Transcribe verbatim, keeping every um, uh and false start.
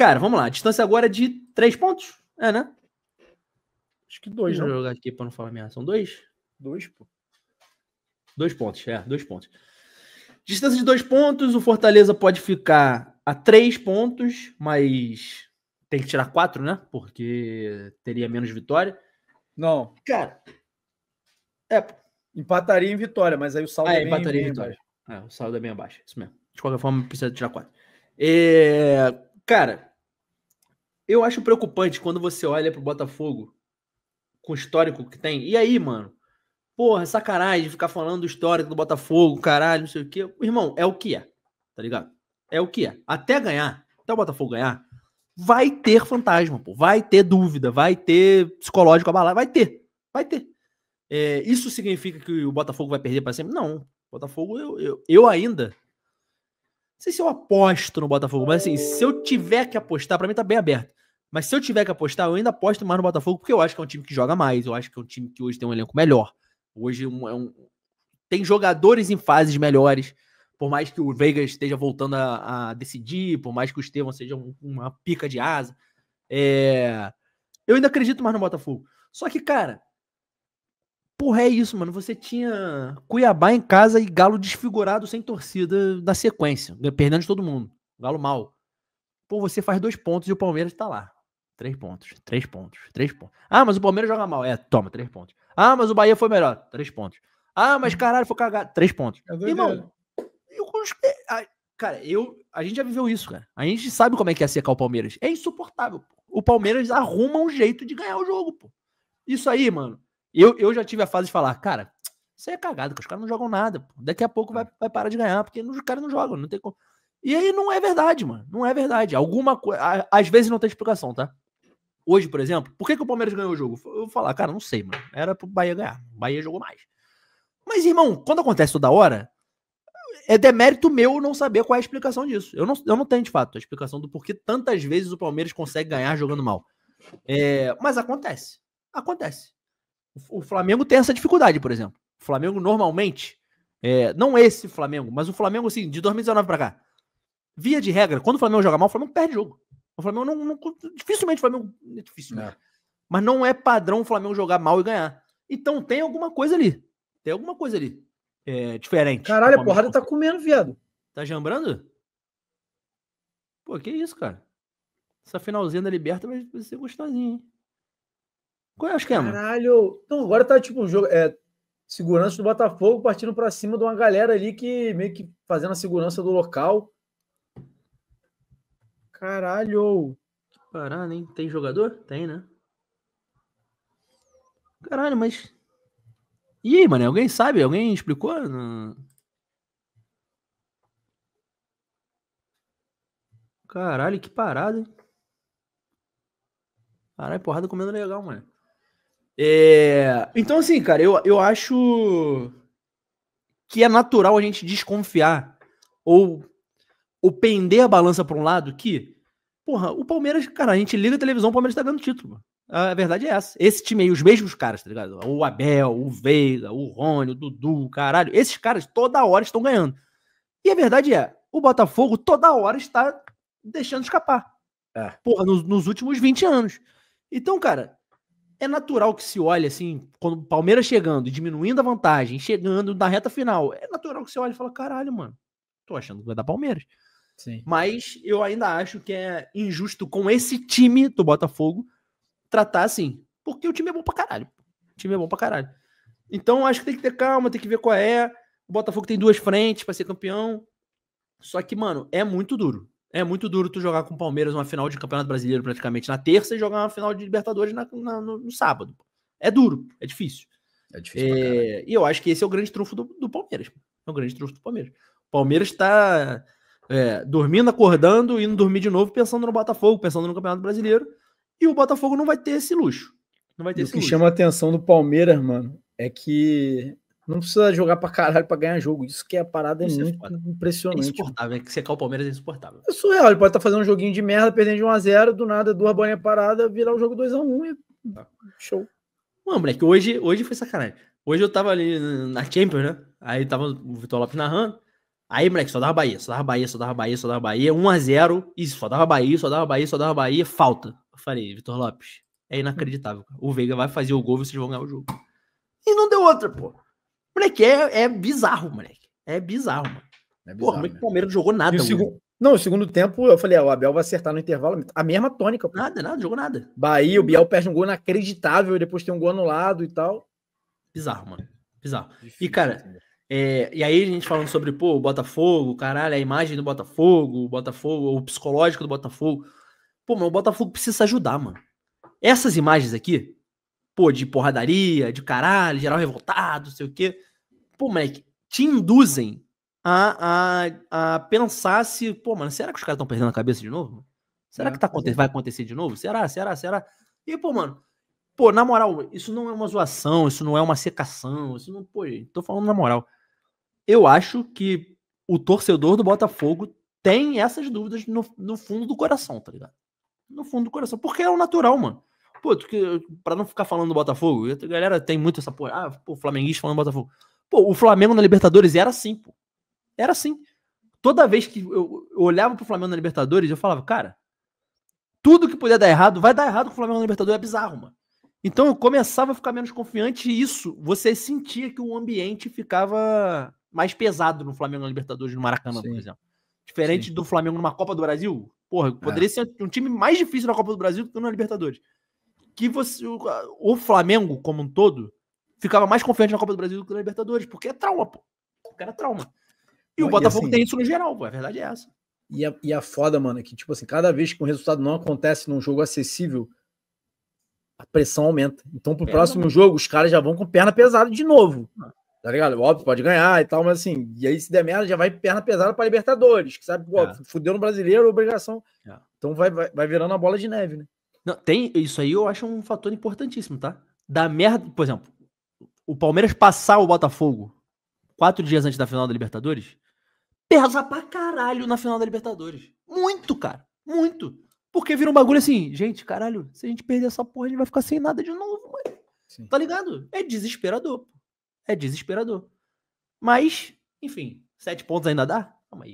Cara, vamos lá. A distância agora é de três pontos? É, né? Acho que dois, né? Vou jogar aqui para não falar merda. São dois? Dois, pô. Dois pontos, é. Dois pontos. Distância de dois pontos. O Fortaleza pode ficar a três pontos, mas tem que tirar quatro, né? Porque teria menos vitória. Não. Cara. É, pô. Empataria em vitória, mas aí o saldo ah, é, é bem, bem vitória. Abaixo. É, o saldo é bem abaixo. Isso mesmo. De qualquer forma, precisa tirar quatro. É... Cara, eu acho preocupante quando você olha pro Botafogo com o histórico que tem. E aí, mano? Porra, sacanagem ficar falando do histórico do Botafogo, caralho, não sei o quê. Irmão, é o que é, tá ligado? É o que é. Até ganhar, até o Botafogo ganhar, vai ter fantasma, pô. Vai ter dúvida, vai ter psicológico abalado, vai ter, vai ter. É, isso significa que o Botafogo vai perder para sempre? Não. O Botafogo, eu, eu, eu ainda... Não sei se eu aposto no Botafogo, mas assim, se eu tiver que apostar, para mim tá bem aberto. Mas se eu tiver que apostar, eu ainda aposto mais no Botafogo, porque eu acho que é um time que joga mais, eu acho que é um time que hoje tem um elenco melhor. Hoje é um, tem jogadores em fases melhores, por mais que o Vegas esteja voltando a, a decidir, por mais que o Estevão seja um, uma pica de asa. É... Eu ainda acredito mais no Botafogo. Só que, cara... Porra, é isso, mano. Você tinha Cuiabá em casa e Galo desfigurado sem torcida na sequência. Perdendo de todo mundo. Galo mal. Pô, você faz dois pontos e o Palmeiras tá lá. Três pontos, três pontos, três pontos. Ah, mas o Palmeiras joga mal. É, toma, três pontos. Ah, mas o Bahia foi melhor. Três pontos. Ah, mas caralho, foi cagado. Três pontos. É irmão, eu... Cara, eu... a gente já viveu isso, cara. A gente sabe como é que é secar o Palmeiras. É insuportável. Pô. O Palmeiras arruma um jeito de ganhar o jogo, pô. Isso aí, mano. Eu, eu já tive a fase de falar, cara, isso aí é cagado, que os caras não jogam nada. Pô. Daqui a pouco vai, vai parar de ganhar, porque os caras não jogam, não tem como. E aí não é verdade, mano. Não é verdade. Alguma coisa. Às vezes não tem explicação, tá? Hoje, por exemplo, por que, que o Palmeiras ganhou o jogo? Eu vou falar, cara, não sei, mano. Era pro Bahia ganhar. O Bahia jogou mais. Mas, irmão, quando acontece toda hora, é demérito meu não saber qual é a explicação disso. Eu não, eu não tenho, de fato, a explicação do porquê tantas vezes o Palmeiras consegue ganhar jogando mal. É, mas acontece. Acontece. O Flamengo tem essa dificuldade, por exemplo. O Flamengo normalmente, é, não esse Flamengo, mas o Flamengo, assim, de dois mil e dezenove pra cá, via de regra, quando o Flamengo joga mal, o Flamengo perde jogo. O Flamengo não... não dificilmente o Flamengo... É difícil, né? Mas não é padrão o Flamengo jogar mal e ganhar. Então tem alguma coisa ali. Tem alguma coisa ali. É, diferente. Caralho, a porrada tá comendo, viado. Tá jambrando? Pô, que isso, cara. Essa finalzinha da Liberta vai ser gostosinha, hein? Qual é o esquema? Caralho! Então agora tá tipo um jogo... É, segurança do Botafogo partindo pra cima de uma galera ali que meio que fazendo a segurança do local. Caralho! Que parada, hein? Tem jogador? Tem, né? Caralho, mas... E aí, mano? Alguém sabe? Alguém explicou? Não... Caralho, que parada, hein? Caralho, porrada comendo legal, mano. É... Então, assim, cara, eu, eu acho que é natural a gente desconfiar ou, ou pender a balança para um lado que, porra, o Palmeiras, cara, a gente liga a televisão, o Palmeiras tá ganhando título. Mano. A verdade é essa. Esse time aí, os mesmos caras, tá ligado? O Abel, o Veiga, o Rony, o Dudu, caralho. Esses caras toda hora estão ganhando. E a verdade é, o Botafogo toda hora está deixando escapar. É. Porra, nos, nos últimos vinte anos. Então, cara... É natural que se olhe, assim, quando o Palmeiras chegando, diminuindo a vantagem, chegando na reta final, é natural que se olhe e fala, caralho, mano, tô achando que vai dar Palmeiras. Sim. Mas eu ainda acho que é injusto com esse time do Botafogo tratar assim, porque o time é bom pra caralho. O time é bom pra caralho. Então, acho que tem que ter calma, tem que ver qual é. O Botafogo tem duas frentes pra ser campeão. Só que, mano, é muito duro. É muito duro tu jogar com o Palmeiras uma final de Campeonato Brasileiro praticamente na terça e jogar uma final de Libertadores na, na, no, no sábado. É duro, é difícil. É difícil pra caralho. E eu acho que esse é o grande trunfo do, do Palmeiras. É o grande trunfo do Palmeiras. O Palmeiras tá é, dormindo, acordando, indo dormir de novo, pensando no Botafogo, pensando no Campeonato Brasileiro. E o Botafogo não vai ter esse luxo. Não vai ter esse luxo. O que chama a atenção do Palmeiras, mano, é que... Não precisa jogar pra caralho pra ganhar jogo. Isso que é a parada, é isso muito é impressionante. É insuportável, é que secar o Palmeiras é insuportável. É surreal, ele pode estar fazendo um joguinho de merda, perdendo de um a zero, do nada, duas bolinhas paradas, virar o jogo dois a um e... Tá. Show. Mano, moleque, hoje, hoje foi sacanagem. Hoje eu tava ali na Champions, né? Aí tava o Vitor Lopes narrando, Aí, moleque, só dava Bahia, só dava Bahia, só dava Bahia, só dava Bahia, um a zero, isso, só dava Bahia, só dava Bahia, só dava Bahia, falta. Eu falei, Vitor Lopes, é inacreditável. O Veiga vai fazer o gol e vocês vão ganhar o jogo. E não deu outra, pô. Moleque, é, é bizarro, moleque. É bizarro, mano. É bizarro, pô, como é que o Palmeiras não jogou nada, mano? Segundo... Não, o segundo tempo, eu falei, ah, o Abel vai acertar no intervalo. A mesma tônica, pô. Nada, nada, jogou nada. Bahia, o Biel perde um gol inacreditável, depois tem um gol anulado e tal. Bizarro, mano. Bizarro. Difícil, e, cara... Né? É, e aí a gente falando sobre, pô, o Botafogo, caralho, a imagem do Botafogo, o Botafogo, o psicológico do Botafogo. Pô, mas o Botafogo precisa se ajudar, mano. Essas imagens aqui, pô, de porradaria, de caralho, geral revoltado, sei o quê. Pô, moleque, te induzem a, a, a pensar se, pô, mano, será que os caras estão perdendo a cabeça de novo? Será é, que tá, é. vai acontecer de novo? Será, será, será? E, pô, mano, pô, na moral, isso não é uma zoação, isso não é uma secação, isso não, pô, tô falando na moral. Eu acho que o torcedor do Botafogo tem essas dúvidas no, no fundo do coração, tá ligado? No fundo do coração. Porque é o natural, mano. Pô, tu, pra não ficar falando do Botafogo, a galera tem muito essa porra. Ah, pô, flamenguista falando do Botafogo. Pô, o Flamengo na Libertadores era assim, pô. Era assim. Toda vez que eu olhava pro Flamengo na Libertadores, eu falava, cara, tudo que puder dar errado, vai dar errado com o Flamengo na Libertadores. É bizarro, mano. Então eu começava a ficar menos confiante e isso, você sentia que o ambiente ficava... mais pesado no Flamengo na Libertadores, no Maracanã, sim, por exemplo. Diferente sim. do Flamengo numa Copa do Brasil, porra, poderia é. ser um time mais difícil na Copa do Brasil do que na Libertadores. Que você, o, o Flamengo, como um todo, ficava mais confiante na Copa do Brasil do que na Libertadores, porque é trauma, pô. O cara é trauma. E não, o Botafogo e assim, tem isso no geral, pô. A verdade é essa. E a, e a foda, mano, é que, tipo assim, cada vez que um resultado não acontece num jogo acessível, a pressão aumenta. Então, pro perna, próximo mano. jogo, os caras já vão com perna pesada de novo. Mano. Tá ligado? Óbvio, pode ganhar e tal, mas assim, e aí se der merda, já vai perna pesada pra Libertadores, que sabe, ó, é. fudeu no brasileiro, obrigação. É. Então vai, vai, vai virando a bola de neve, né? Não, tem, isso aí eu acho um fator importantíssimo, tá? Da merda, por exemplo, o Palmeiras passar o Botafogo quatro dias antes da final da Libertadores, pesa pra caralho na final da Libertadores. Muito, cara, muito. Porque vira um bagulho assim, gente, caralho, se a gente perder essa porra, a gente vai ficar sem nada de novo, mano. Sim. Tá ligado? É desesperador, pô. É desesperador. Mas, enfim, sete pontos ainda dá? Calma aí.